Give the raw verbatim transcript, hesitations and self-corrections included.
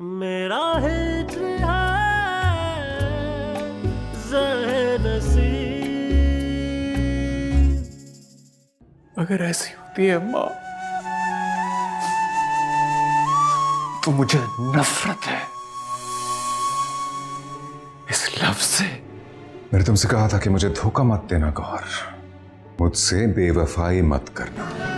मेरा हिज्र है ज़हनसी। अगर ऐसी होती है माँ तो मुझे नफरत है इस लफ्ज़ से। मैंने तुमसे कहा था कि मुझे धोखा मत देना गौर, मुझसे बेवफाई मत करना।